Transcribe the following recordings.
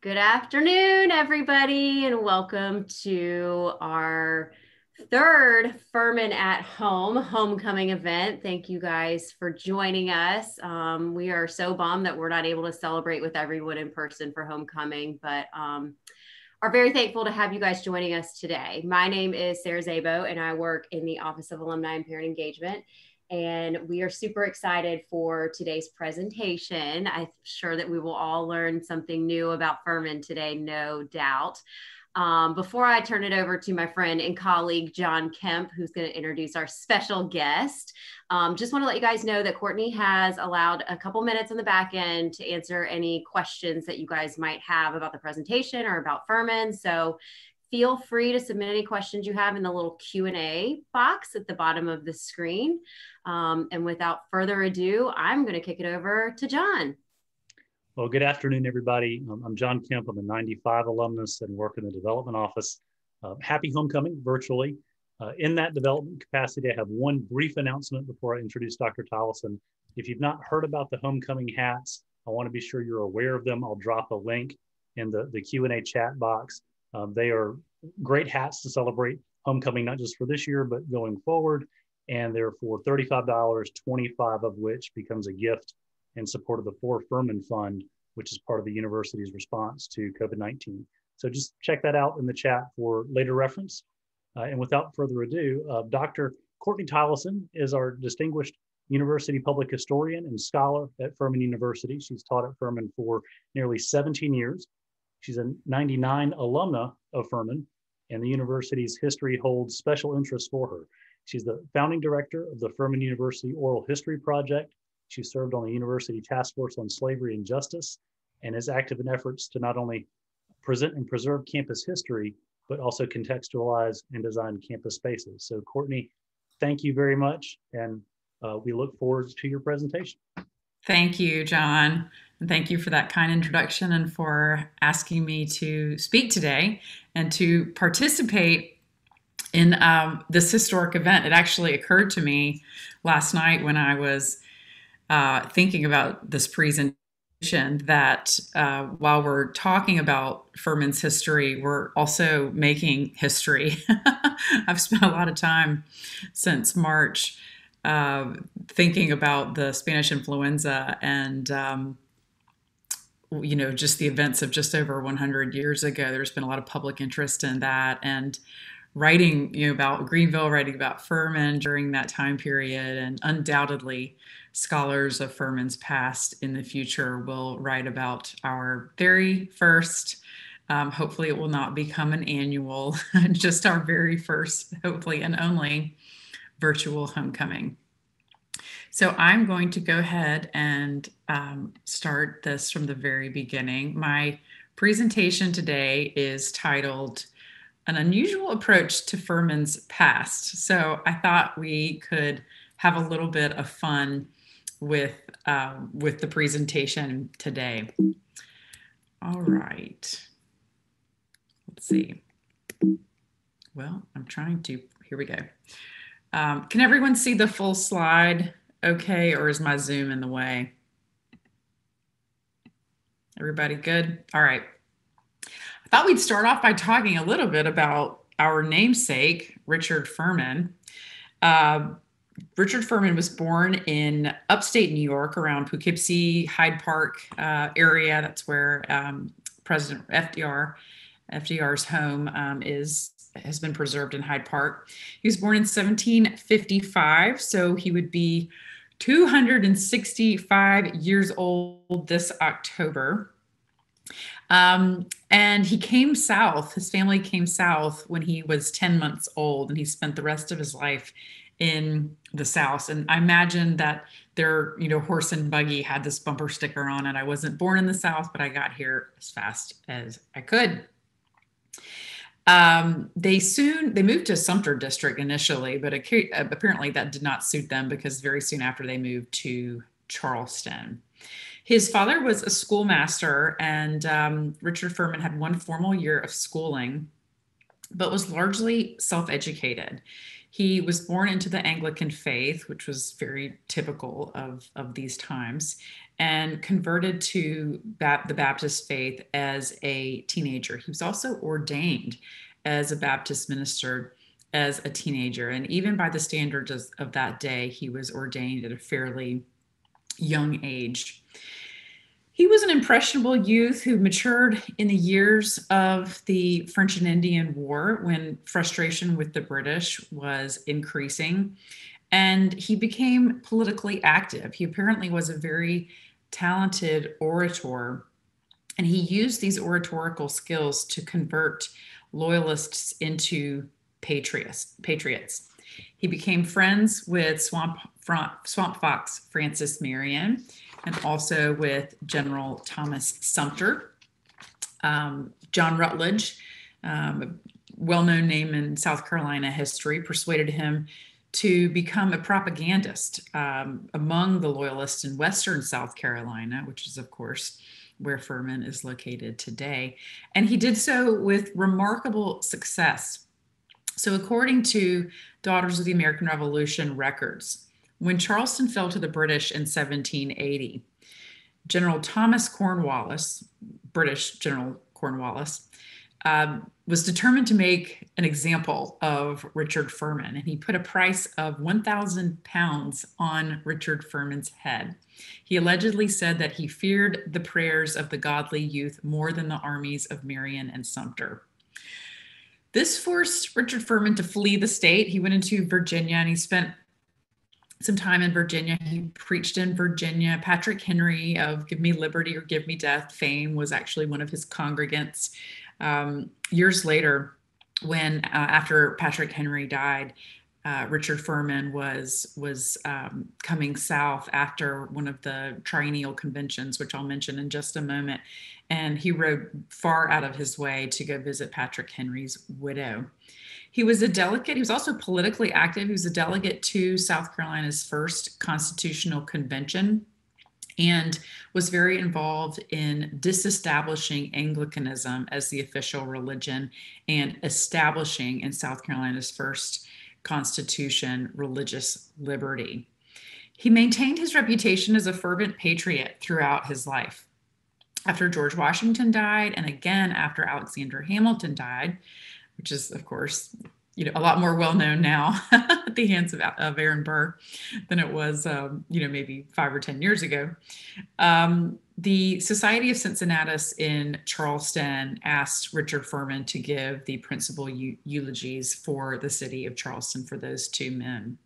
Good afternoon, everybody, and welcome to our third Furman at Home homecoming event. Thank you guys for joining us. We are so bummed that we're not able to celebrate with everyone in person for homecoming, but are very thankful to have you guys joining us today. My name is Sarah Szabo, and I work in the Office of Alumni and Parent Engagement. And we are super excited for today's presentation. I'm sure that we will all learn something new about Furman today, no doubt. Before I turn it over to my friend and colleague, John Kemp, who's going to introduce our special guest, just want to let you guys know that Courtney has allowed a couple minutes on the back end to answer any questions that you guys might have about the presentation or about Furman. So feel free to submit any questions you have in the little Q&A box at the bottom of the screen. And without further ado, I'm going to kick it over to John. Well, good afternoon, everybody. I'm John Kemp. I'm a 95 alumnus and work in the development office. Happy homecoming virtually. In that development capacity, I have one brief announcement before I introduce Dr. Tollison. If you've not heard about the homecoming hats, I want to be sure you're aware of them. I'll drop a link in the Q&A chat box. They are great hats to celebrate homecoming, not just for this year, but going forward. And they're for $35, 25 of which becomes a gift in support of the For Furman Fund, which is part of the university's response to COVID-19. So just check that out in the chat for later reference. And without further ado, Dr. Courtney Tollison is our distinguished university public historian and scholar at Furman University. She's taught at Furman for nearly 17 years. She's a 99 alumna of Furman, and the university's history holds special interest for her. She's the founding director of the Furman University Oral History Project. She served on the University Task Force on Slavery and Justice and is active in efforts to not only present and preserve campus history, but also contextualize and design campus spaces. So Courtney, thank you very much, and we look forward to your presentation. Thank you, John. And thank you for that kind introduction and for asking me to speak today and to participate in this historic event. It actually occurred to me last night when I was thinking about this presentation that while we're talking about Furman's history, we're also making history. I've spent a lot of time since March thinking about the Spanish influenza and you know, just the events of just over 100 years ago. There's been a lot of public interest in that, and writing, you know, about Greenville, writing about Furman during that time period, and undoubtedly scholars of Furman's past in the future will write about our very first, hopefully it will not become an annual, just our very first, hopefully and only, virtual homecoming. So I'm going to go ahead and start this from the very beginning. My presentation today is titled An Unusual Approach to Furman's Past. So I thought we could have a little bit of fun with the presentation today. All right, let's see. Well, I'm trying to, here we go. Can everyone see the full slide? Okay, or is my Zoom in the way? Everybody good? All right. I thought we'd start off by talking a little bit about our namesake, Richard Furman. Richard Furman was born in upstate New York around Poughkeepsie, Hyde Park area. That's where President FDR's home has been preserved in Hyde Park. He was born in 1755, so he would be 265 years old this October. And he came south, his family came south when he was 10 months old, and he spent the rest of his life in the South. And I imagine that their, you know, horse and buggy had this bumper sticker on it. I wasn't born in the South, but I got here as fast as I could. They moved to Sumter District initially, but apparently that did not suit them, because very soon after they moved to Charleston. His father was a schoolmaster, and Richard Furman had one formal year of schooling, but was largely self-educated. He was born into the Anglican faith, which was very typical of these times, and converted to the Baptist faith as a teenager. He was also ordained as a Baptist minister as a teenager. And even by the standards of that day, he was ordained at a fairly young age. He was an impressionable youth who matured in the years of the French and Indian War, when frustration with the British was increasing, and he became politically active. He apparently was a very talented orator, and he used these oratorical skills to convert loyalists into patriots. He became friends with Swamp Fox Francis Marion, and also with General Thomas Sumter. John Rutledge, a well-known name in South Carolina history, persuaded him to become a propagandist among the loyalists in western South Carolina, which is, of course, where Furman is located today. And he did so with remarkable success. So according to Daughters of the American Revolution records, when Charleston fell to the British in 1780, General Thomas Cornwallis, British General Cornwallis, was determined to make an example of Richard Furman, and he put a price of 1,000 pounds on Richard Furman's head. He allegedly said that he feared the prayers of the godly youth more than the armies of Marion and Sumter. This forced Richard Furman to flee the state. He went into Virginia, and he spent some time in Virginia. He preached in Virginia. Patrick Henry of Give Me Liberty or Give Me Death fame was actually one of his congregants. Years later, when after Patrick Henry died, Richard Furman was coming south after one of the triennial conventions, which I'll mention in just a moment, and he rode far out of his way to go visit Patrick Henry's widow. He was a delegate. He was also politically active. He was a delegate to South Carolina's first constitutional convention, and was very involved in disestablishing Anglicanism as the official religion and establishing in South Carolina's first constitution religious liberty. He maintained his reputation as a fervent patriot throughout his life. After George Washington died, and again after Alexander Hamilton died, which is, of course, a lot more well-known now at the hands of Aaron Burr than it was, maybe 5 or 10 years ago. The Society of Cincinnatus in Charleston asked Richard Furman to give the principal eulogies for the city of Charleston for those two men.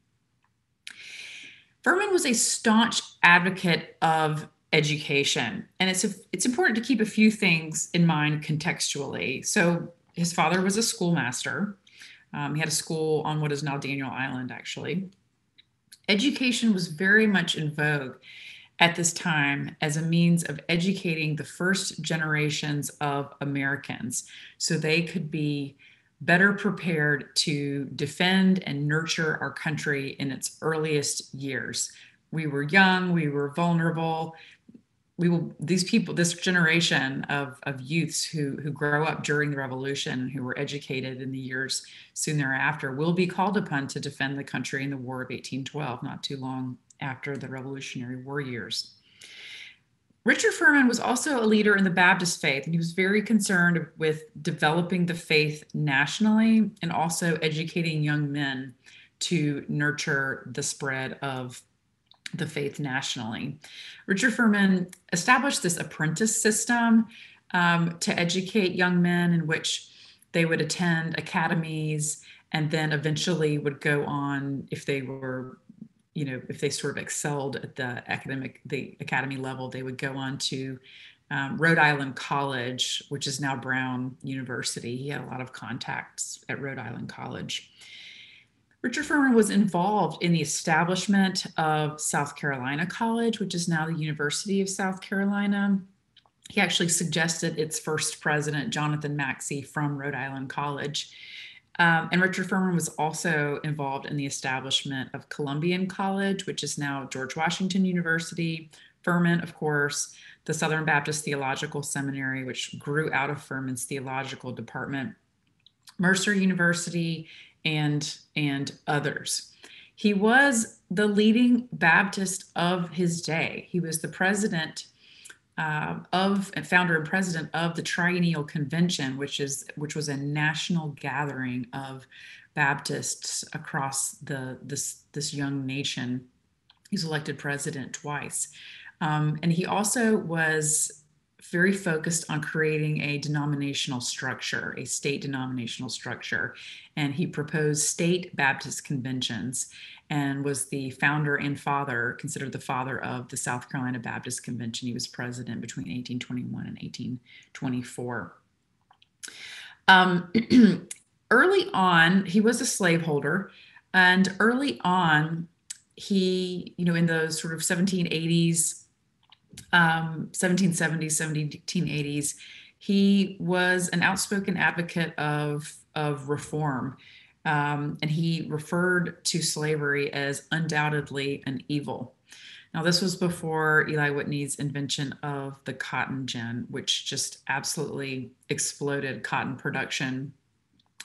Furman was a staunch advocate of education, and it's important to keep a few things in mind contextually. So his father was a schoolmaster. He had a school on what is now Daniel Island, actually. Education was very much in vogue at this time as a means of educating the first generations of Americans so they could be better prepared to defend and nurture our country in its earliest years. We were young, we were vulnerable. This generation of youths who grow up during the Revolution, who were educated in the years soon thereafter, will be called upon to defend the country in the War of 1812, not too long after the Revolutionary War years. Richard Furman was also a leader in the Baptist faith, and he was very concerned with developing the faith nationally and also educating young men to nurture the spread of the faith nationally. Richard Furman established this apprentice system to educate young men, in which they would attend academies and then eventually would go on, if they were, if they sort of excelled at the academy level, they would go on to Rhode Island College, which is now Brown University. He had a lot of contacts at Rhode Island College. Richard Furman was involved in the establishment of South Carolina College, which is now the University of South Carolina. He actually suggested its first president, Jonathan Maxey, from Rhode Island College. And Richard Furman was also involved in the establishment of Columbian College, which is now George Washington University. Furman, of course, the Southern Baptist Theological Seminary, which grew out of Furman's theological department, Mercer University, and others. He was the leading Baptist of his day. He was the president founder and president of the Triennial Convention, which was a national gathering of Baptists across this young nation. He was elected president twice. And he also was very focused on creating a denominational structure, a state denominational structure. And he proposed state Baptist conventions and was the founder and father, considered the father of the South Carolina Baptist Convention. He was president between 1821 and 1824. Early on, he was a slaveholder, and early on, he, in those sort of 1770s, 1780s, he was an outspoken advocate of reform, and he referred to slavery as undoubtedly an evil. Now, this was before Eli Whitney's invention of the cotton gin, which just absolutely exploded cotton production,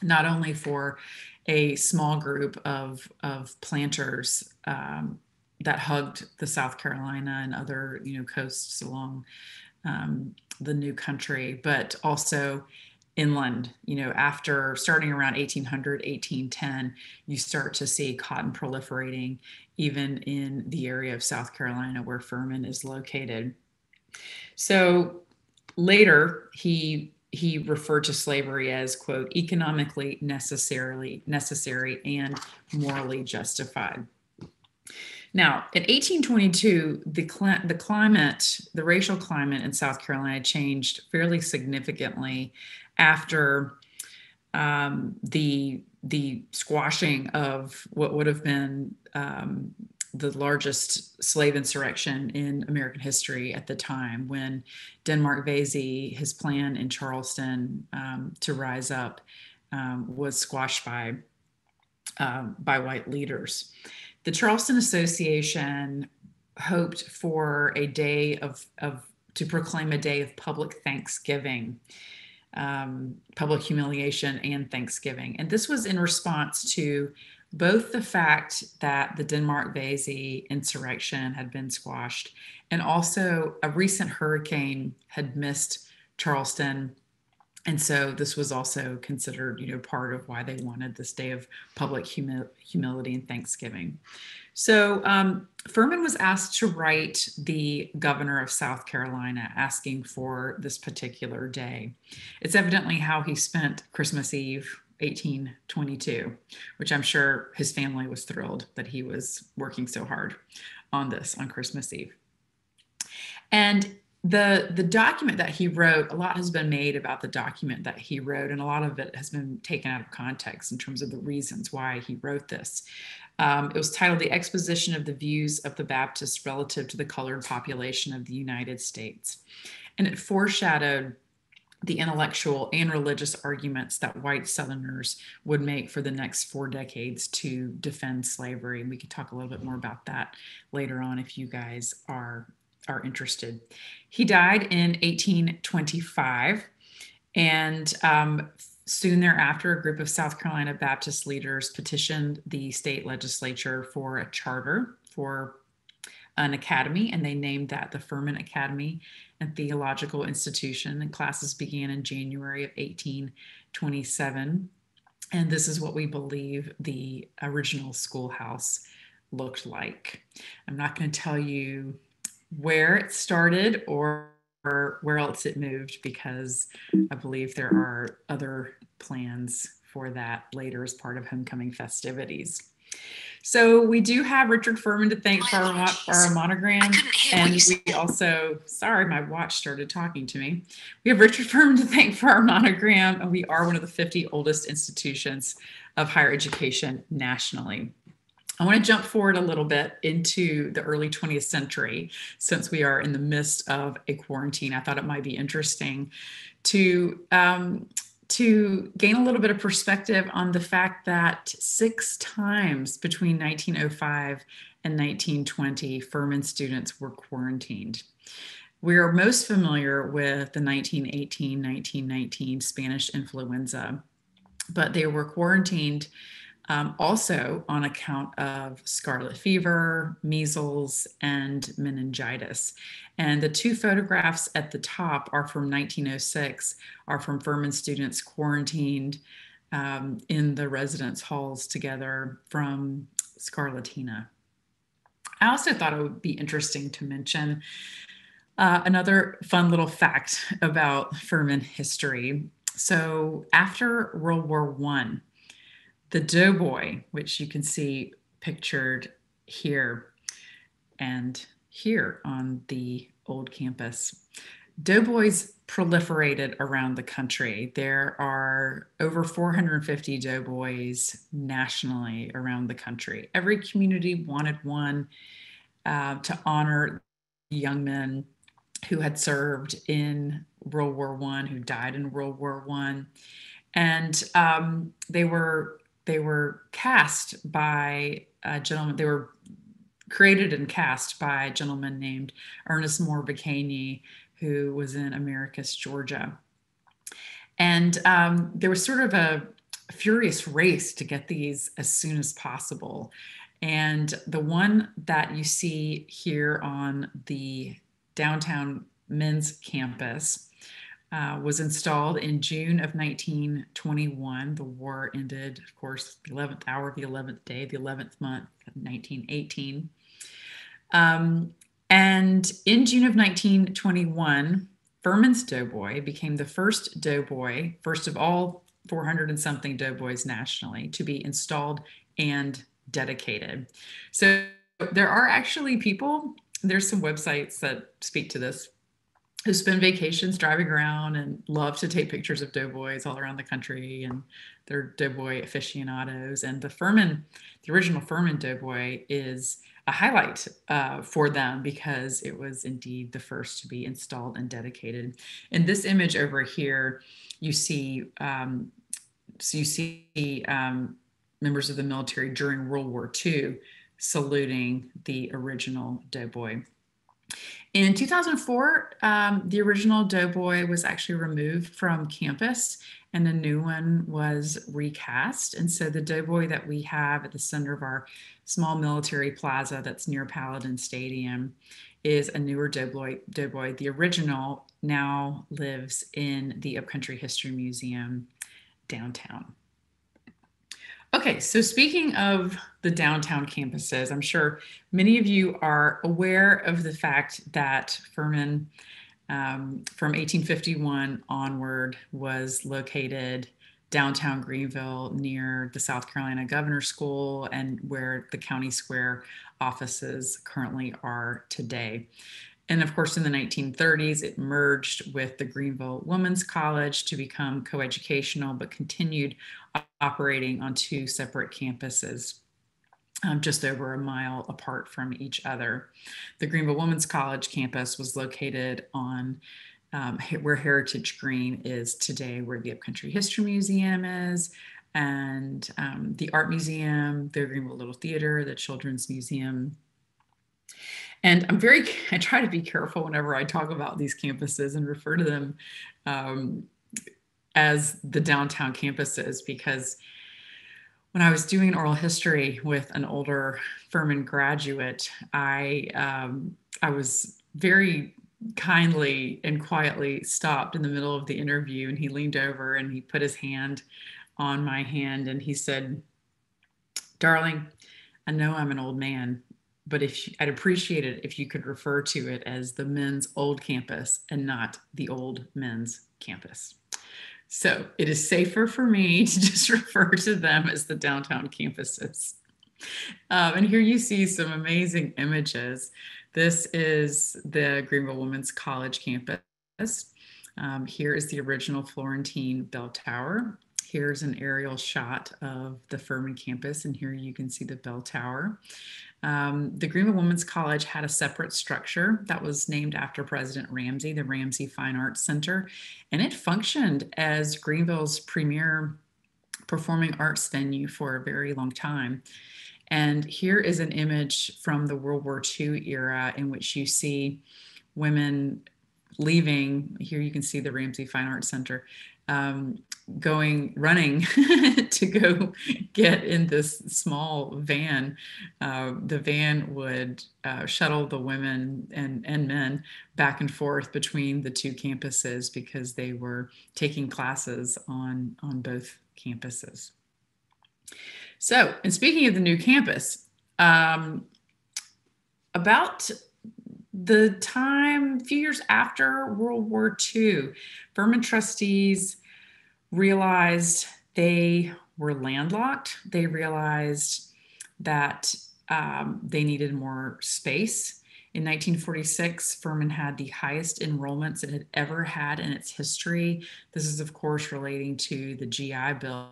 not only for a small group of planters that hugged the South Carolina and other coasts along the new country, but also inland. After starting around 1800, 1810, you start to see cotton proliferating even in the area of South Carolina where Furman is located. So later he referred to slavery as, quote, economically necessary and morally justified. Now, in 1822, the racial climate in South Carolina changed fairly significantly after the squashing of what would have been the largest slave insurrection in American history at the time, when Denmark Vesey, his plan in Charleston to rise up, was squashed by white leaders. The Charleston Association hoped for a day to proclaim a day of public thanksgiving, public humiliation and thanksgiving. And this was in response to both the fact that the Denmark Vesey insurrection had been squashed, and also a recent hurricane had missed Charleston. And so this was also considered, part of why they wanted this day of public humility and thanksgiving. So Furman was asked to write the governor of South Carolina asking for this particular day. It's evidently how he spent Christmas Eve, 1822, which I'm sure his family was thrilled that he was working so hard on this on Christmas Eve. And the document that he wrote, a lot has been made about the document that he wrote, and a lot of it has been taken out of context in terms of the reasons why he wrote this. It was titled The Exposition of the Views of the Baptists Relative to the Colored Population of the United States. And it foreshadowed the intellectual and religious arguments that white Southerners would make for the next 4 decades to defend slavery. And we could talk a little bit more about that later on if you guys are interested. He died in 1825, and soon thereafter, a group of South Carolina Baptist leaders petitioned the state legislature for a charter for an academy, and they named that the Furman Academy and Theological Institution, and classes began in January of 1827, and this is what we believe the original schoolhouse looked like. I'm not going to tell you where it started or where else it moved, because I believe there are other plans for that later as part of homecoming festivities. So we do have Richard Furman to thank for our monogram, and we also, sorry, my watch started talking to me. We have Richard Furman to thank for our monogram, and we are one of the 50 oldest institutions of higher education nationally. I want to jump forward a little bit into the early 20th century, since we are in the midst of a quarantine. I thought it might be interesting to gain a little bit of perspective on the fact that 6 times between 1905 and 1920, Furman students were quarantined. We are most familiar with the 1918-1919 Spanish influenza, but they were quarantined also on account of scarlet fever, measles, and meningitis. And the two photographs at the top are from 1906, are from Furman students quarantined in the residence halls together from scarlatina. I also thought it would be interesting to mention another fun little fact about Furman history. So after World War I, the doughboy, which you can see pictured here and here on the old campus, doughboys proliferated around the country. There are over 450 doughboys nationally around the country. Every community wanted one to honor young men who had served in World War I, who died in World War I. And they were cast by a gentleman, they were created and cast by a gentleman named Ernest Moore Bickaney, who was in Americus, Georgia. And there was sort of a furious race to get these as soon as possible. And the one that you see here on the downtown men's campus was installed in June of 1921. The war ended, of course, the 11th hour of the 11th day, the 11th month of 1918. And in June of 1921, Furman's doughboy became the first doughboy, first of all 400 and something doughboys nationally, to be installed and dedicated. So there are actually people, there's some websites that speak to this, who spend vacations driving around and love to take pictures of doughboys all around the country, and they're doughboy aficionados. And the Furman, the original Furman doughboy is a highlight for them because it was indeed the first to be installed and dedicated. In this image over here, you see members of the military during World War II saluting the original doughboy. In 2004, the original doughboy was actually removed from campus and a new one was recast. And so the doughboy that we have at the center of our small military plaza that's near Paladin Stadium is a newer doughboy. The original now lives in the Upcountry History Museum downtown. Okay, so speaking of the downtown campuses, I'm sure many of you are aware of the fact that Furman, from 1851 onward, was located downtown Greenville near the South Carolina Governor's School and where the County Square offices currently are today. And of course, in the 1930s, it merged with the Greenville Women's College to become coeducational, but continued operating on two separate campuses, just over a mile apart from each other. The Greenville Women's College campus was located on where Heritage Green is today, where the Upcountry History Museum is, and the Art Museum, the Greenville Little Theater, the Children's Museum. And I try to be careful whenever I talk about these campuses and refer to them as the downtown campuses, because when I was doing oral history with an older Furman graduate, I was very kindly and quietly stopped in the middle of the interview, and he leaned over and he put his hand on my hand and he said, "Darling, I know I'm an old man, but I'd appreciate it if you could refer to it as the men's old campus and not the old men's campus." So it is safer for me to just refer to them as the downtown campuses. And here you see some amazing images. This is the Greenville Women's College campus. Here is the original Florentine bell tower. Here's an aerial shot of the Furman campus, and here you can see the bell tower. The Greenville Women's College had a separate structure that was named after President Ramsey, the Ramsey Fine Arts Center, and it functioned as Greenville's premier performing arts venue for a very long time. And here is an image from the World War II era in which you see women leaving, here you can see the Ramsey Fine Arts Center, running to go get in this small van. The van would shuttle the women and men back and forth between the two campuses because they were taking classes on both campuses. So, and speaking of the new campus, about the time, a few years after World War II, Furman trustees realized they were landlocked. They realized that they needed more space. In 1946, Furman had the highest enrollments it had ever had in its history. This is, of course, relating to the GI Bill,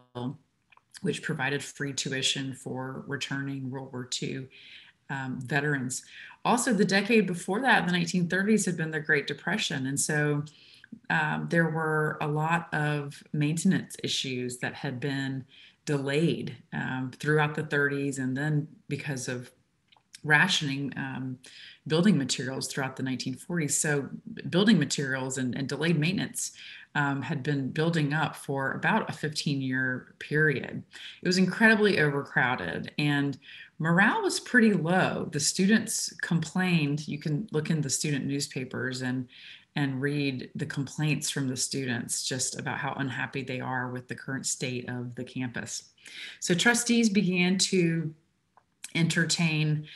which provided free tuition for returning World War II veterans. Also, the decade before that, the 1930s, had been the Great Depression. And so there were a lot of maintenance issues that had been delayed throughout the 30s, and then because of rationing building materials throughout the 1940s. So building materials and delayed maintenance had been building up for about a 15-year period. It was incredibly overcrowded and morale was pretty low. The students complained. You can look in the student newspapers and read the complaints from the students just about how unhappy they are with the current state of the campus. So trustees began to entertain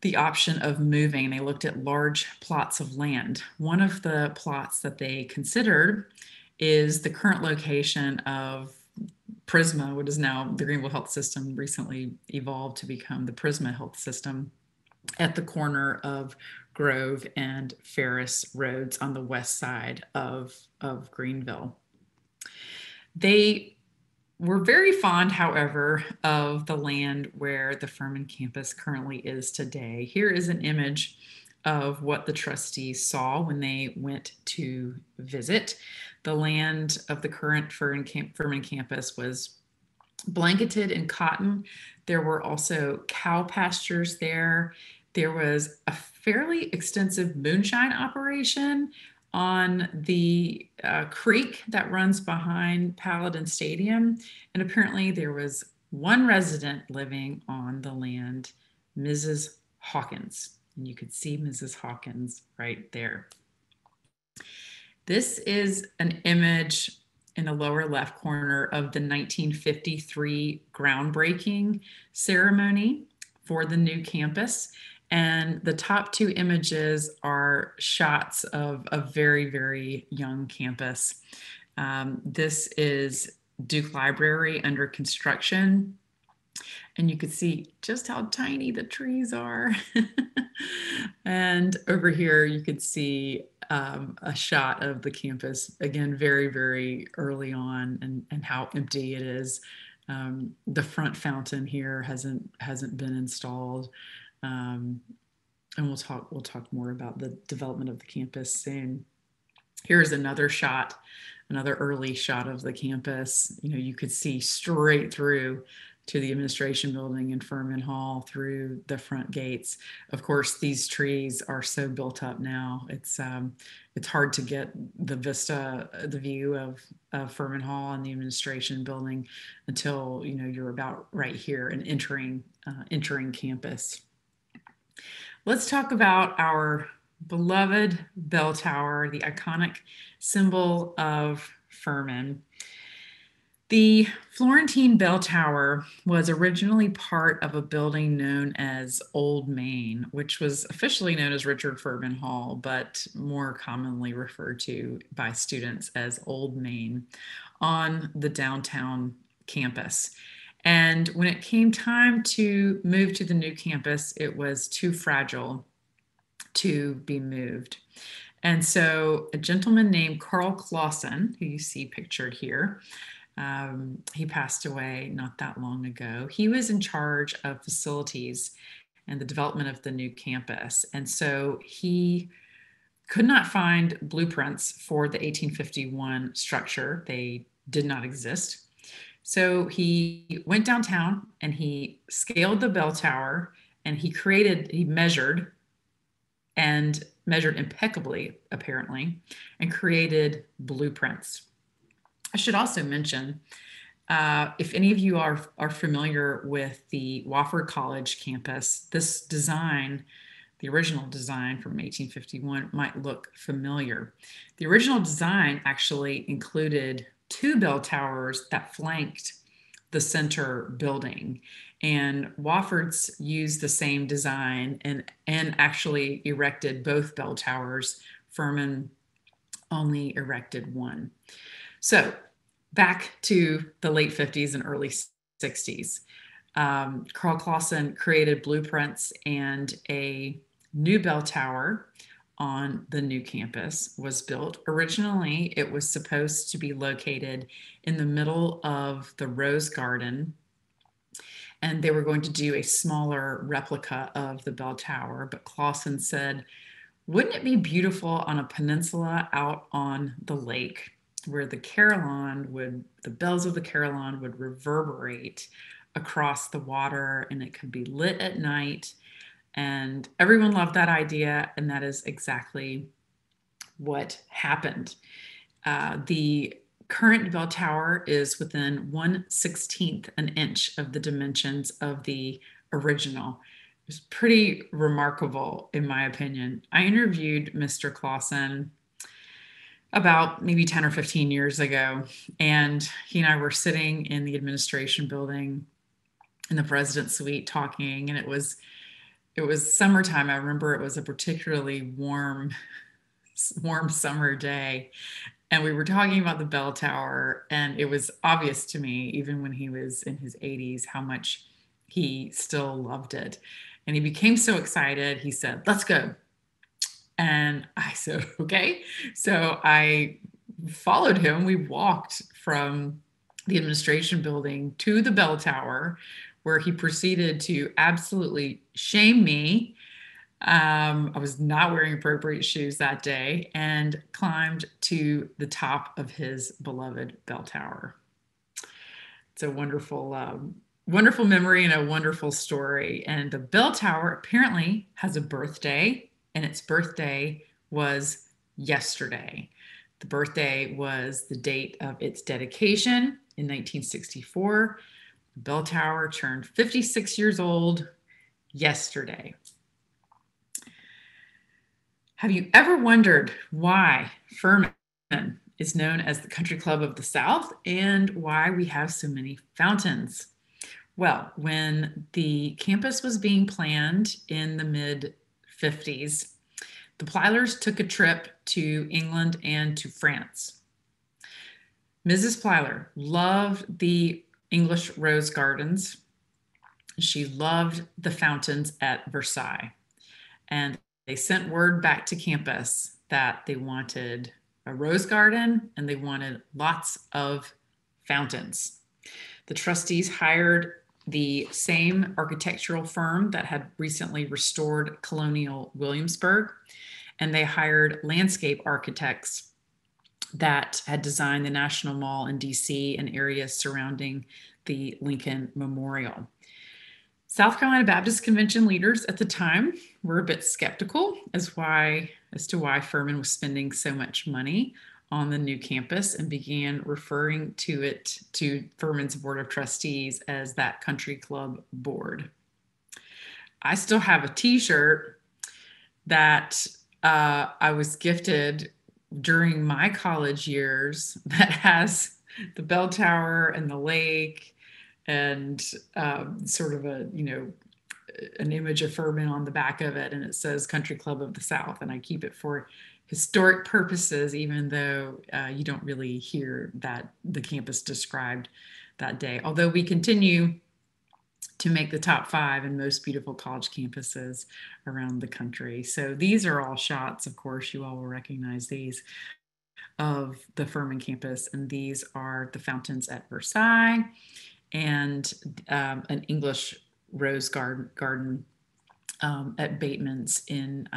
the option of moving. They looked at large plots of land. One of the plots that they considered is the current location of Prisma, what is now the Greenville Health System, recently evolved to become the Prisma Health System, at the corner of Grove and Ferris Roads on the west side of Greenville. They were very fond, however, of the land where the Furman campus currently is today. Here is an image of what the trustees saw when they went to visit. The land of the current Furman campus was blanketed in cotton. There were also cow pastures there. There was a fairly extensive moonshine operation on the creek that runs behind Paladin Stadium. And apparently there was one resident living on the land, Mrs. Hawkins. And you could see Mrs. Hawkins right there. This is an image in the lower left corner of the 1953 groundbreaking ceremony for the new campus. And the top two images are shots of a very, very young campus. This is Duke Library under construction. And you could see just how tiny the trees are. And over here, you could see a shot of the campus, again, very, very early on, and how empty it is. The front fountain here hasn't been installed. And we'll talk more about the development of the campus soon. Here's another shot, another early shot of the campus. You know, you could see straight through to the administration building in Furman Hall through the front gates. Of course, these trees are so built up now. It's hard to get the vista, the view of Furman Hall and the administration building until, you know, you're about right here and entering campus. Let's talk about our beloved bell tower, the iconic symbol of Furman. The Florentine Bell Tower was originally part of a building known as Old Main, which was officially known as Richard Furman Hall, but more commonly referred to by students as Old Main, on the downtown campus. And when it came time to move to the new campus, it was too fragile to be moved. And so a gentleman named Carl Claussen, who you see pictured here, he passed away not that long ago. He was in charge of facilities and the development of the new campus. And so he could not find blueprints for the 1851 structure. They did not exist. So he went downtown and he scaled the bell tower and he measured and measured impeccably, apparently, and created blueprints. I should also mention, if any of you are familiar with the Wofford College campus, this design, the original design from 1851, might look familiar. The original design actually included two bell towers that flanked the center building, and Wofford's used the same design and actually erected both bell towers. Furman only erected one. So back to the late 50s and early 60s, Carl Claussen created blueprints, and a new bell tower on the new campus was built. Originally, it was supposed to be located in the middle of the Rose Garden, and they were going to do a smaller replica of the bell tower, but Claussen said, wouldn't it be beautiful on a peninsula out on the lake where the bells of the carillon would reverberate across the water, and it could be lit at night. And everyone loved that idea, and that is exactly what happened. The current bell tower is within 1/16 an inch of the dimensions of the original. It was pretty remarkable, in my opinion. I interviewed Mr. Claussen about maybe 10 or 15 years ago, and he and I were sitting in the administration building in the president's suite talking, and it was summertime. I remember it was a particularly warm summer day. And we were talking about the bell tower, and it was obvious to me, even when he was in his 80s, how much he still loved it. And he became so excited. He said, let's go. And I said, okay. So I followed him. We walked from the administration building to the bell tower, where he proceeded to absolutely shame me. I was not wearing appropriate shoes that day, and climbed to the top of his beloved bell tower. It's a wonderful, wonderful memory and a wonderful story. And the bell tower apparently has a birthday, and its birthday was yesterday. The birthday was the date of its dedication in 1964. The bell tower turned 56 years old yesterday. Have you ever wondered why Furman is known as the Country Club of the South and why we have so many fountains? Well, when the campus was being planned in the mid-50s, the Plylers took a trip to England and to France. Mrs. Plyler loved the English rose gardens. She loved the fountains at Versailles. And they sent word back to campus that they wanted a rose garden and they wanted lots of fountains. The trustees hired the same architectural firm that had recently restored colonial Williamsburg, and they hired landscape architects that had designed the National Mall in DC and areas surrounding the Lincoln Memorial. South Carolina Baptist Convention leaders at the time were a bit skeptical as to why Furman was spending so much money on the new campus, and began referring to Furman's Board of Trustees as that Country Club Board. I still have a t-shirt that I was gifted during my college years that has the bell tower and the lake and sort of an image of Furman on the back of it, and it says Country Club of the South, and I keep it for historic purposes, even though you don't really hear that the campus described that day, although we continue to make the top 5 in most beautiful college campuses around the country. So these are all shots, of course, you all will recognize these, of the Furman campus. And these are the fountains at Versailles and an English rose garden at Bateman's in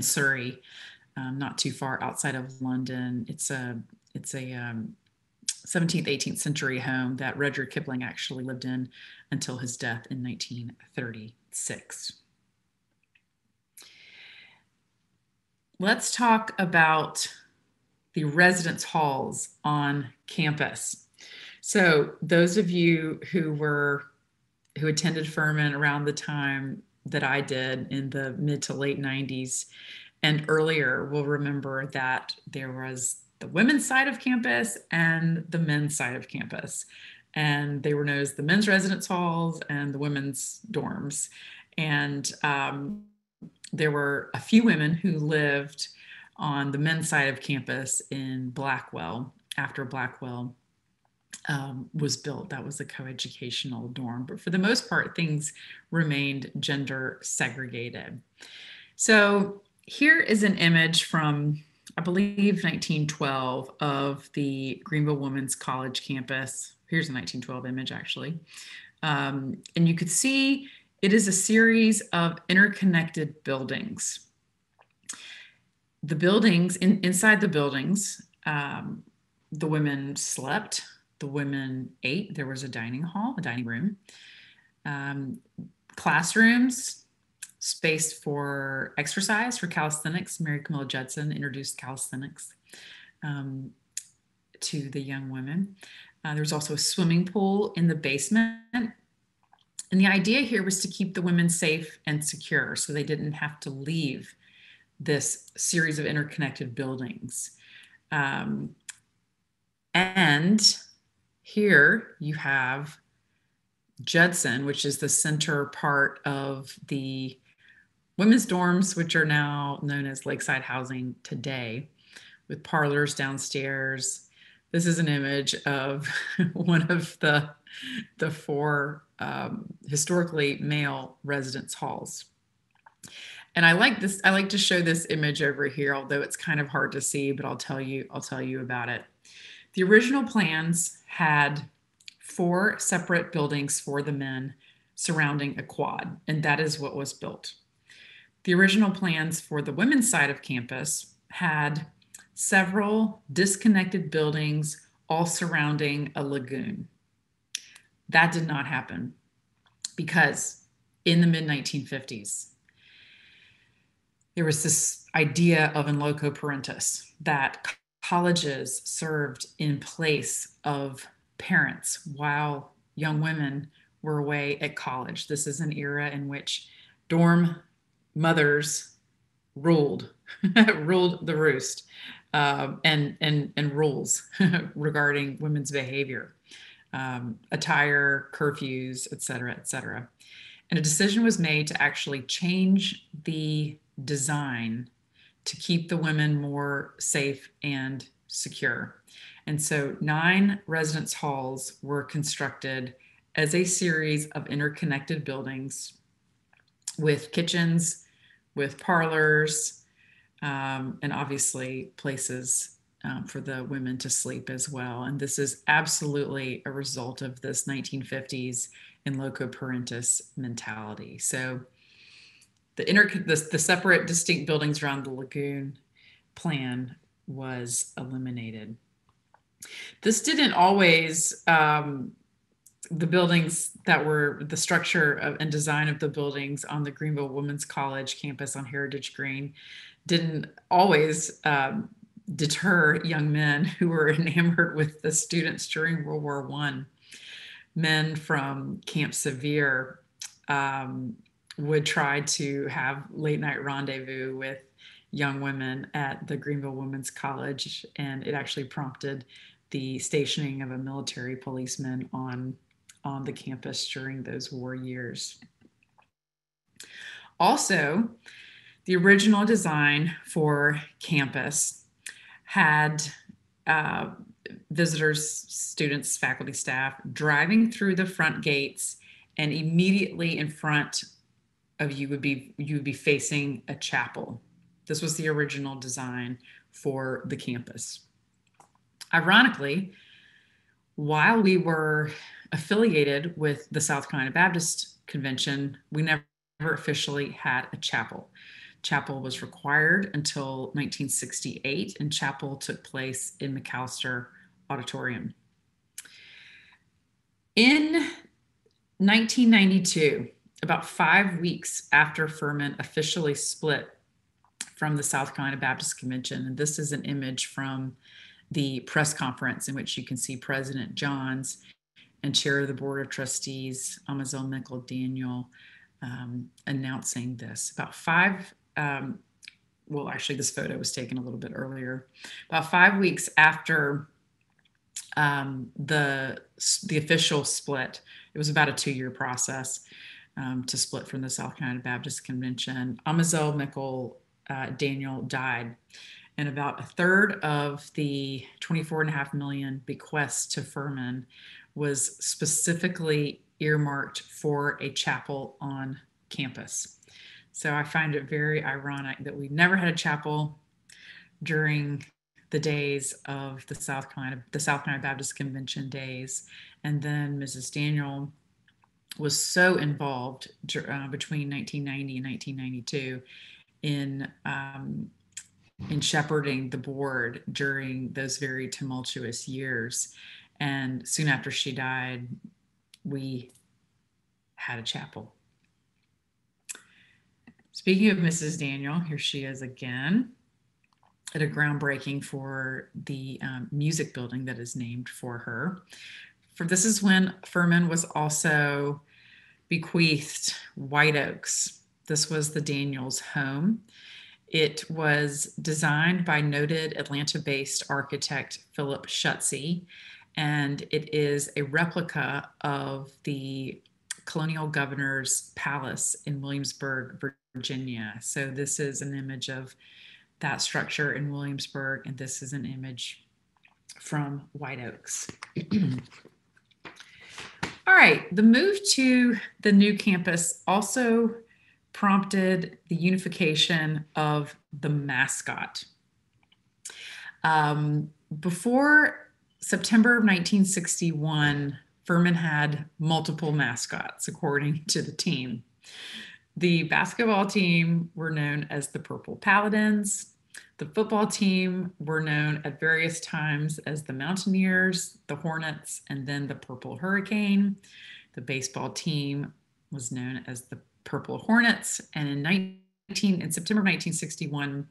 Surrey, not too far outside of London. It's a 17th, 18th century home that Rudyard Kipling actually lived in until his death in 1936. Let's talk about the residence halls on campus. So those of you who attended Furman around the time that I did in the mid to late 90s and earlier will remember that there was the women's side of campus and the men's side of campus. And they were known as the men's residence halls and the women's dorms. And there were a few women who lived on the men's side of campus in Blackwell, after Blackwell was built. That was a coeducational dorm, but for the most part, things remained gender segregated. So here is an image from, I believe, 1912 of the Greenville Women's College campus. Here's a 1912 image, actually. And you could see it is a series of interconnected buildings. The buildings, inside the buildings, the women slept, the women ate. There was a dining hall, a dining room, classrooms, space for exercise, for calisthenics. Mary Camilla Judson introduced calisthenics to the young women. There was also a swimming pool in the basement. And the idea here was to keep the women safe and secure so they didn't have to leave this series of interconnected buildings. And here you have Judson, which is the center part of the women's dorms, which are now known as Lakeside Housing today, with parlors downstairs. This is an image of one of the four historically male residence halls. And I like this. I like to show this image over here, although it's kind of hard to see, but I'll tell you about it. The original plans had four separate buildings for the men surrounding a quad, and that is what was built. The original plans for the women's side of campus had several disconnected buildings all surrounding a lagoon. That did not happen because in the mid-1950s, there was this idea of in loco parentis, that colleges served in place of parents while young women were away at college. This is an era in which dorm mothers ruled the roost and rules regarding women's behavior, attire, curfews, et cetera, et cetera. And a decision was made to actually change the design to keep the women more safe and secure. And so 9 residence halls were constructed as a series of interconnected buildings with kitchens, with parlors, and obviously places for the women to sleep as well. And this is absolutely a result of this 1950s in loco parentis mentality. So the separate distinct buildings around the lagoon plan was eliminated. This didn't always, the buildings that were the structure of, and design of the buildings on the Greenville Women's College campus on Heritage Green didn't always deter young men who were enamored with the students during World War I. Men from Camp Sevier would try to have late night rendezvous with young women at the Greenville Women's College, and it actually prompted the stationing of a military policeman on the campus during those war years. Also, the original design for campus had visitors, students, faculty, staff driving through the front gates, and immediately in front of you would be facing a chapel. This was the original design for the campus. Ironically, while we were affiliated with the South Carolina Baptist Convention, we never officially had a chapel. Chapel was required until 1968, and chapel took place in McAllister Auditorium. In 1992, about 5 weeks after Furman officially split from the South Carolina Baptist Convention. And this is an image from the press conference in which you can see President Johns and Chair of the Board of Trustees, Amazon Michael Daniel, announcing this. About actually this photo was taken a little bit earlier, about 5 weeks after the official split. It was about a 2-year process to split from the South Carolina Baptist Convention. Amazon Michael Daniel died, and about a third of the $24.5 million bequest to Furman was specifically earmarked for a chapel on campus. So I find it very ironic that we never had a chapel during the days of the South Carolina Baptist Convention days. And then Mrs. Daniel was so involved between 1990 and 1992 in shepherding the board during those very tumultuous years. And soon after she died, we had a chapel. Speaking of Mrs. Daniel, here she is again at a groundbreaking for the music building that is named for her. This is when Furman was also bequeathed White Oaks. This was the Daniels' home. It was designed by noted Atlanta-based architect Philip Shutsey, and it is a replica of the colonial governor's palace in Williamsburg, Virginia. So this is an image of that structure in Williamsburg, and this is an image from White Oaks. All right, the move to the new campus also prompted the unification of the mascot. Before September of 1961, Furman had multiple mascots, according to the team. The basketball team were known as the Purple Paladins. The football team were known at various times as the Mountaineers, the Hornets, and then the Purple Hurricane. The baseball team was known as the Purple Hornets. And in September of 1961,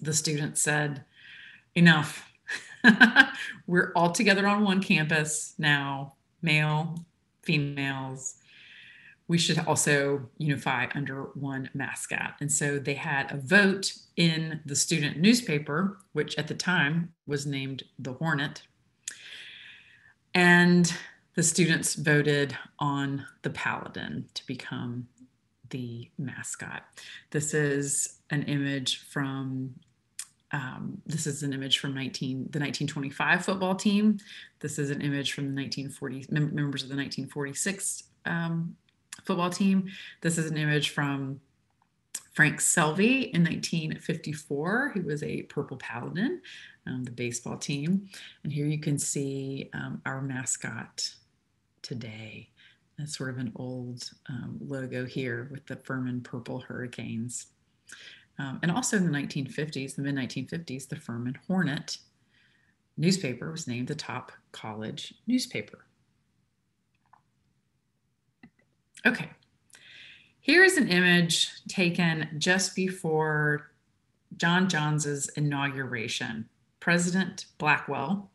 the students said, enough. We're all together on one campus now, male, females. We should also unify under one mascot. And so they had a vote in the student newspaper, which at the time was named The Hornet. And the students voted on the Paladin to become the mascot. This is an image from 1925 football team. This is an image from the members of the 1946 football team. This is an image from Frank Selvey in 1954, who was a Purple Paladin, the baseball team. And here you can see our mascot today. That's sort of an old logo here with the Furman Purple Hurricanes. And also in the mid-1950s, the Furman Hornet newspaper was named the top college newspaper. Okay, here is an image taken just before John Johns's inauguration. President Blackwell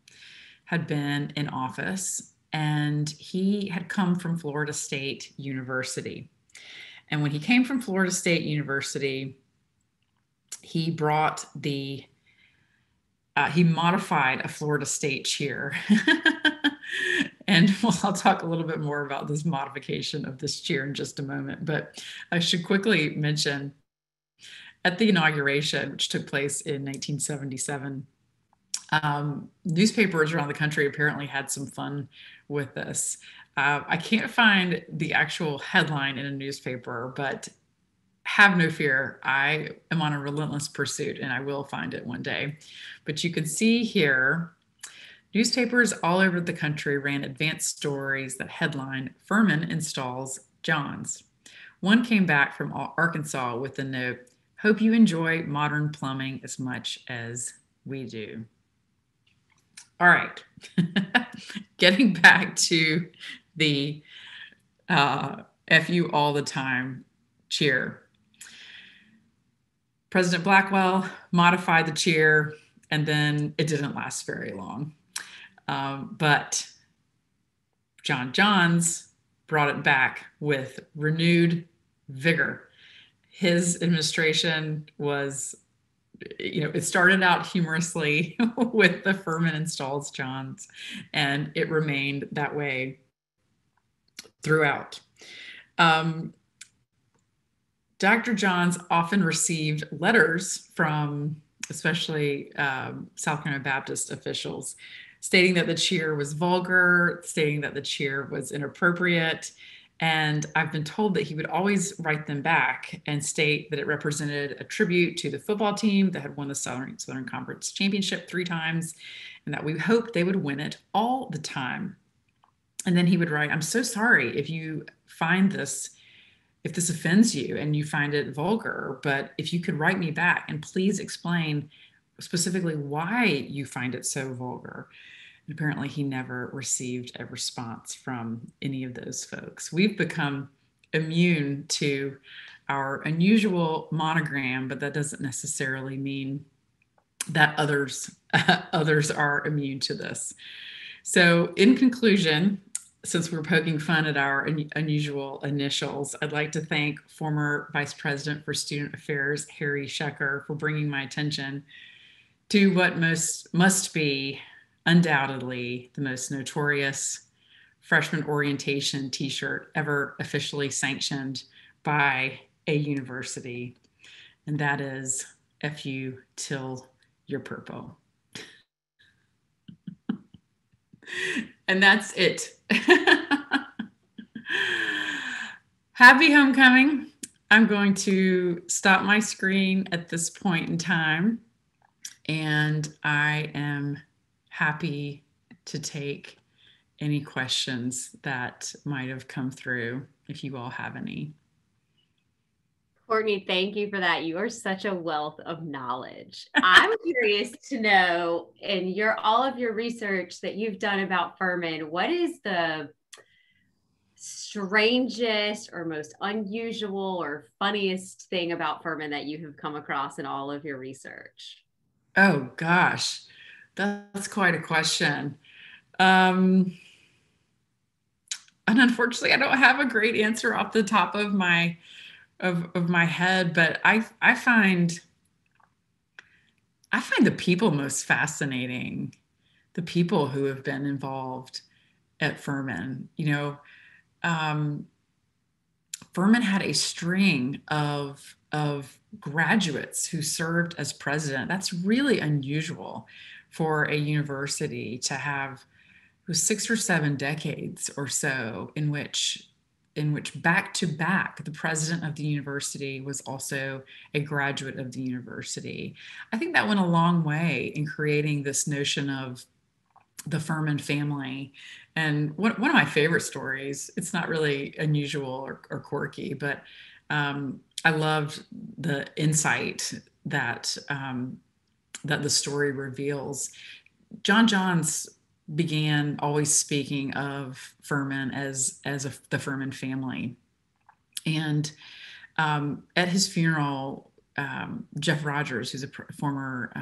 had been in office, and he had come from Florida State University. And when he came from Florida State University, he brought he modified a Florida State cheer. And I'll talk a little bit more about this modification of this cheer in just a moment, but I should quickly mention at the inauguration, which took place in 1977, newspapers around the country apparently had some fun with this. I can't find the actual headline in a newspaper, but have no fear, I am on a relentless pursuit and I will find it one day. But you can see here, newspapers all over the country ran advance stories that headlined, Furman installs Johns. One came back from Arkansas with the note, hope you enjoy modern plumbing as much as we do. All right, getting back to the F you all the time cheer. President Blackwell modified the cheer, and then it didn't last very long. But John Johns brought it back with renewed vigor. His administration was, you know, it started out humorously with the Furman installs Johns, and it remained that way throughout. Dr. Johns often received letters from especially South Carolina Baptist officials stating that the cheer was vulgar, stating that the cheer was inappropriate. And I've been told that he would always write them back and state that it represented a tribute to the football team that had won the Southern Conference Championship 3 times, and that we hoped they would win it all the time. And then he would write, "I'm so sorry if you find this, if this offends you and you find it vulgar, but if you could write me back and please explain specifically why you find it so vulgar." And apparently he never received a response from any of those folks. We've become immune to our unusual monogram, but that doesn't necessarily mean that others are immune to this. So in conclusion, since we're poking fun at our unusual initials, I'd like to thank former Vice President for Student Affairs, Harry Shecker, for bringing my attention to what must be undoubtedly the most notorious freshman orientation t-shirt ever officially sanctioned by a university, and that is "FU till you're purple." And that's it. Happy homecoming. I'm going to stop my screen at this point in time, and I am happy to take any questions that might have come through, if you all have any. Courtney, thank you for that. You are such a wealth of knowledge. I'm curious to know, in all of your research that you've done about Furman, what is the strangest or most unusual or funniest thing about Furman that you have come across in all of your research? Oh gosh. That's quite a question. And unfortunately, I don't have a great answer off the top of my head, but I find the people most fascinating, the people who have been involved at Furman. You know, Furman had a string of graduates who served as president. That's really unusual for a university to have 6 or 7 decades or so in which back-to-back the president of the university was also a graduate of the university. I think that went a long way in creating this notion of the Furman family. And one of my favorite stories, it's not really unusual or quirky, but I loved the insight that that the story reveals. John Johns began always speaking of Furman as the Furman family. And at his funeral, Jeff Rogers, who's a former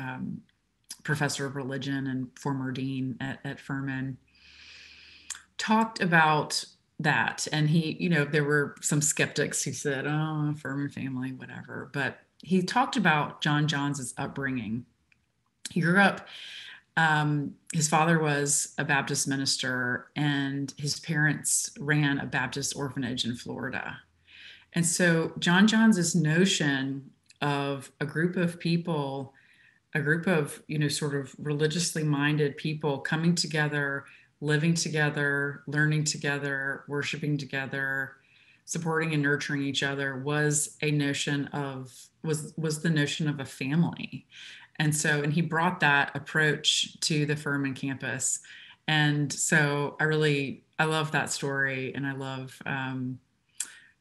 professor of religion and former dean at Furman, talked about that. And he, you know, there were some skeptics who said, "Oh, Furman family, whatever." But he talked about John Johns' upbringing. He grew up, his father was a Baptist minister, and his parents ran a Baptist orphanage in Florida. And so John Johns' notion of a group of people, a group of, you know, sort of religiously minded people coming together, living together, learning together, worshiping together, supporting and nurturing each other, was the notion of a family. And so, and he brought that approach to the Furman campus. And so I love that story, and I love,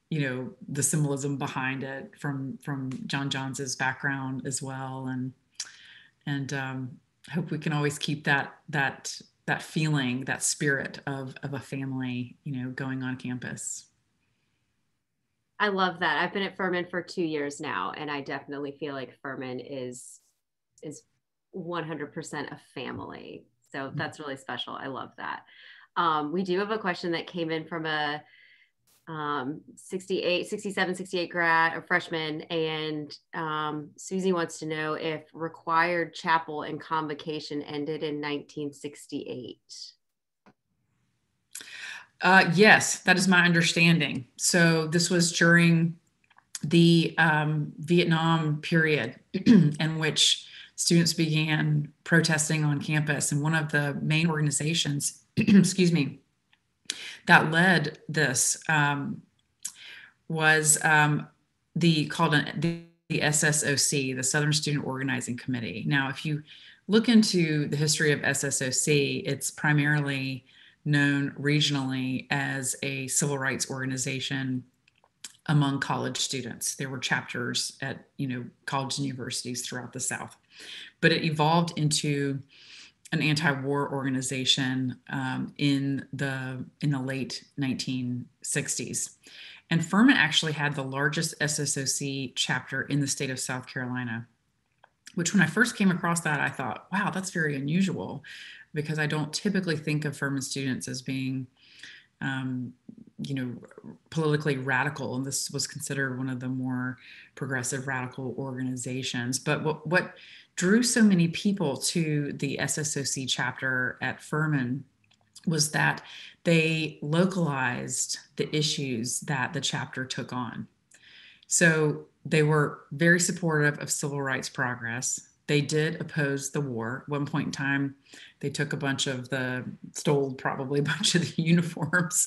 you know, the symbolism behind it from John Johns' background as well. And hope we can always keep that feeling, that spirit of a family, you know, going on campus. I love that. I've been at Furman for 2 years now, and I definitely feel like Furman is 100% a family. So that's really special. I love that. We do have a question that came in from a 67, 68 grad or freshman. And Susie wants to know if required chapel and convocation ended in 1968. Yes, that is my understanding. So this was during the Vietnam period in which students began protesting on campus. And one of the main organizations, excuse me, that led this was the SSOC, the Southern Student Organizing Committee. Now, if you look into the history of SSOC, it's primarily known regionally as a civil rights organization among college students. There were chapters at, you know, colleges and universities throughout the South, but it evolved into an anti-war organization in the late 1960s. And Furman actually had the largest SSOC chapter in the state of South Carolina, which when I first came across that, I thought, wow, that's very unusual, because I don't typically think of Furman students as being, you know, politically radical. And this was considered one of the more progressive radical organizations. But what drew so many people to the SSOC chapter at Furman was that they localized the issues that the chapter took on. So they were very supportive of civil rights progress. They did oppose the war. At one point in time, they took a bunch of the, stole probably a bunch of the uniforms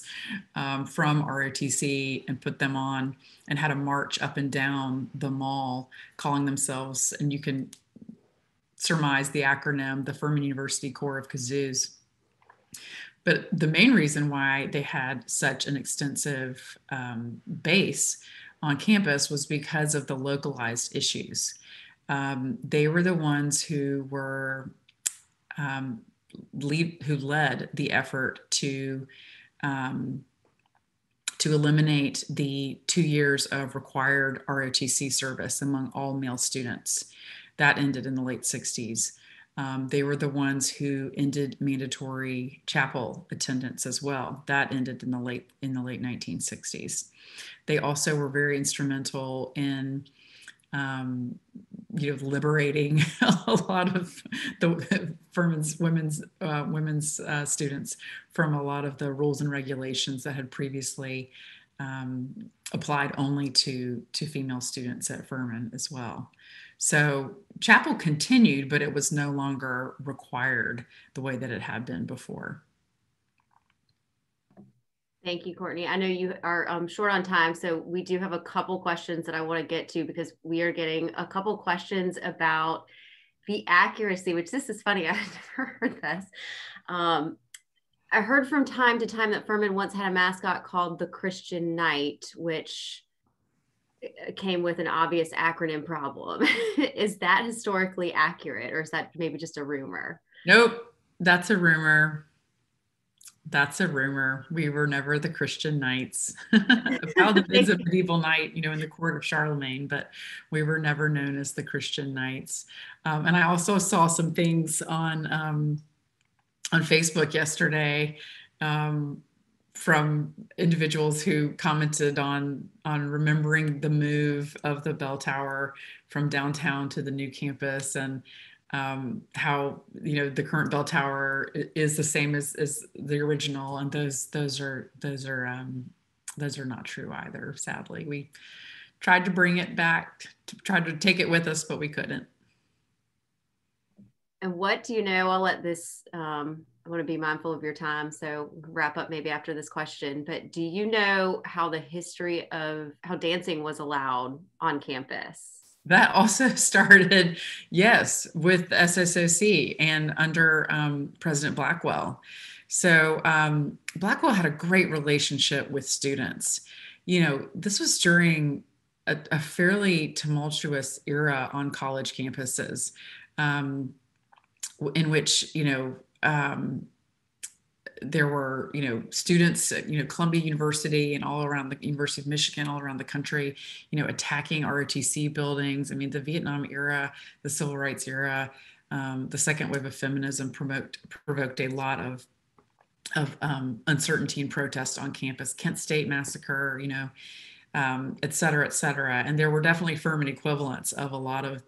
from ROTC and put them on, and had a march up and down the mall calling themselves, and you can surmise the acronym, the Furman University Corps of Kazoos. But the main reason why they had such an extensive base on campus was because of the localized issues. They were the ones who were who led the effort to eliminate the 2 years of required ROTC service among all male students. That ended in the late 60s. They were the ones who ended mandatory chapel attendance as well. That ended in the late 1960s. They also were very instrumental in you know, liberating a lot of the Furman's women's students from a lot of the rules and regulations that had previously applied only to female students at Furman as well. So chapel continued, but it was no longer required the way that it had been before. Thank you, Courtney. I know you are short on time, so we do have a couple questions that I want to get to, because we are getting a couple questions about the accuracy, which this is funny, I've never heard this. I heard from time to time that Furman once had a mascot called the Christian Knight, which came with an obvious acronym problem. Is that historically accurate, or is that maybe just a rumor? Nope, that's a rumor. That's a rumor. We were never the Christian Knights. The Paladin is a medieval knight, you know, in the court of Charlemagne, but we were never known as the Christian Knights. And I also saw some things on Facebook yesterday from individuals who commented on remembering the move of the bell tower from downtown to the new campus, and how, you know, the current bell tower is the same as the original, and those are not true either. Sadly, we tried to bring it back, tried to take it with us, but we couldn't. And what do you know? I'll let this. I want to be mindful of your time, so wrap up maybe after this question. But do you know how the history of how dancing was allowed on campus? That also started, yes, with SSOC and under President Blackwell. So Blackwell had a great relationship with students. You know, this was during a fairly tumultuous era on college campuses in which, you know, there were, students at, Columbia University and all around the University of Michigan, all around the country, attacking ROTC buildings. I mean, the Vietnam era, the Civil Rights era, the second wave of feminism provoked a lot of uncertainty and protest on campus. Kent State massacre, et cetera, et cetera. And there were definitely Furman equivalents of a lot of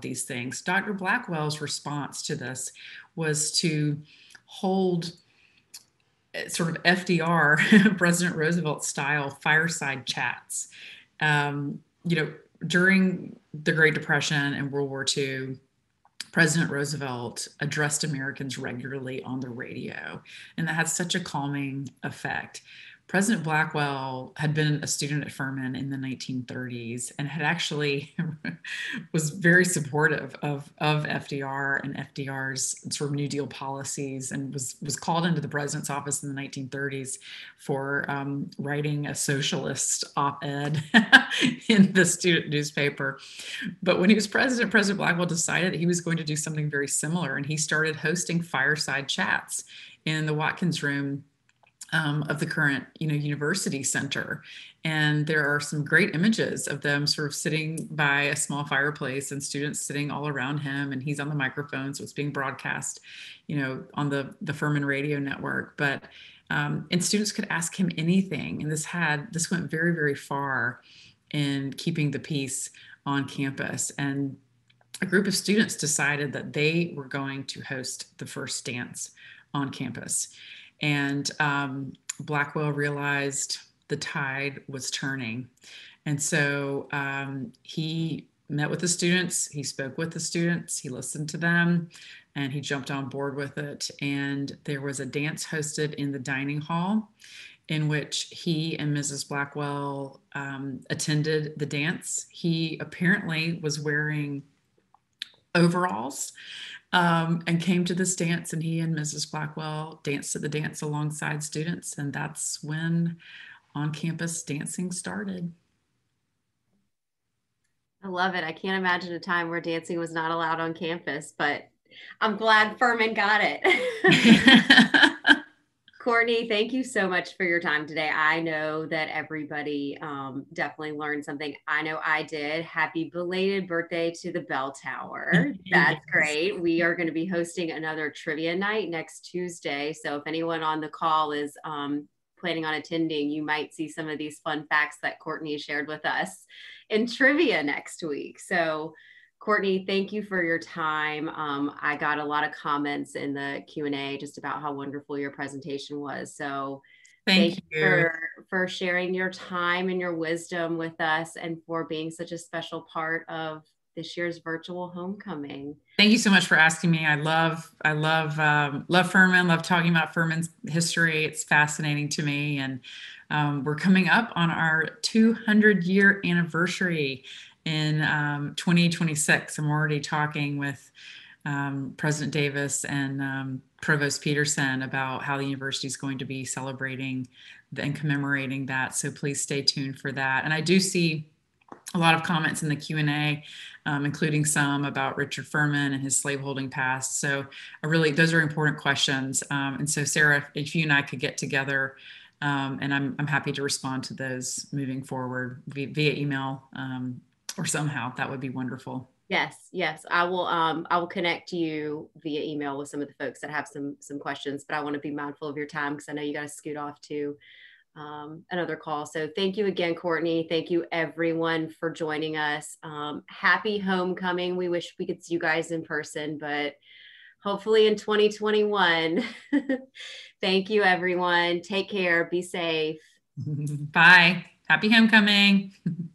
these things. Dr. Blackwell's response to this was to hold sort of FDR, President Roosevelt style fireside chats, during the Great Depression and World War II. President Roosevelt addressed Americans regularly on the radio, and that had such a calming effect. President Blackwell had been a student at Furman in the 1930s and had actually was very supportive of FDR and FDR's sort of New Deal policies, and was called into the president's office in the 1930s for writing a socialist op-ed in the student newspaper. But when he was president, President Blackwell decided that he was going to do something very similar, and he started hosting fireside chats in the Watkins Room of the current, university center. And there are some great images of them sort of sitting by a small fireplace and students sitting all around him, and he's on the microphone. So it's being broadcast, on the Furman radio network, but, and students could ask him anything. And this went very, very far in keeping the peace on campus. And a group of students decided that they were going to host the first dance on campus. And Blackwell realized the tide was turning. And so he met with the students, he spoke with the students, he listened to them, and he jumped on board with it. And there was a dance hosted in the dining hall in which he and Mrs. Blackwell attended the dance. He apparently was wearing overalls and came to this dance, and he and Mrs. Blackwell danced at the dance alongside students, and that's when on-campus dancing started. I love it. I can't imagine a time where dancing was not allowed on campus, but I'm glad Furman got it. Courtney, thank you so much for your time today. I know that everybody definitely learned something. I know I did. Happy belated birthday to the bell tower. That's great. We are going to be hosting another trivia night next Tuesday. So if anyone on the call is planning on attending, you might see some of these fun facts that Courtney shared with us in trivia next week. So Courtney, thank you for your time. I got a lot of comments in the Q&A just about how wonderful your presentation was. So thank you for sharing your time and your wisdom with us, and for being such a special part of this year's virtual homecoming. Thank you so much for asking me. I love Furman, love talking about Furman's history. It's fascinating to me. And we're coming up on our 200-year anniversary in 2026. I'm already talking with President Davis and Provost Peterson about how the university is going to be celebrating and commemorating that. So please stay tuned for that. And I do see a lot of comments in the Q&A, including some about Richard Furman and his slaveholding past. So those are important questions. And so Sarah, if you and I could get together, and I'm happy to respond to those moving forward via email, or somehow, that would be wonderful. Yes, I will connect you via email with some of the folks that have some questions, but I want to be mindful of your time because I know you got to scoot off to another call. So thank you again, Courtney. Thank you everyone for joining us. Happy homecoming. We wish we could see you guys in person, but hopefully in 2021. Thank you everyone. Take care, be safe. Bye. Happy homecoming.